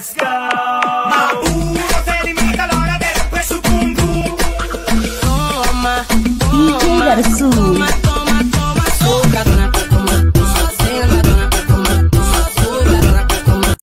Let's go. Ma puro ferimento calore vero questo boom boom. Oh ma, oh, DJ Versu.